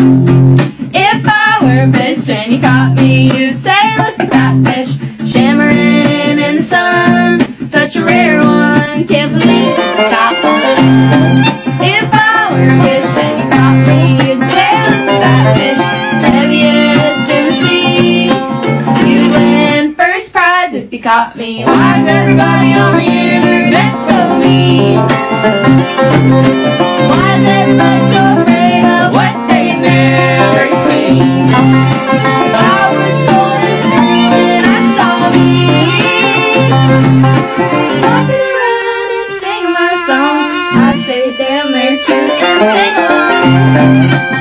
If I were a fish and you caught me, you'd say, look at that fish shimmering in the sun. Such a rare one, can't believe that you caught one. If I were a fish and you caught me, you'd say, look at that fish, heaviest in the sea. You'd win first prize if you caught me. Why is everybody on the internet so mean? Why is everybody so afraid of what they never seen? I was strolling and I saw me walking around and singing my song. I'd say, damn, they're cute, sing along.